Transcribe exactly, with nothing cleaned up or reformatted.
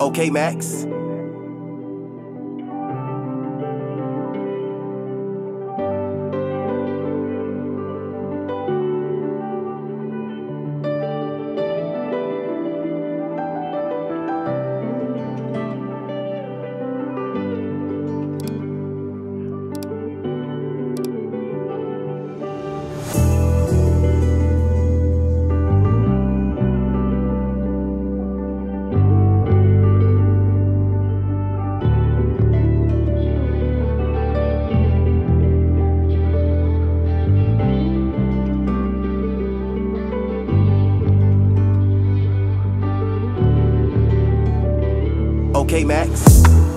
Okay, Max. Okay, Max.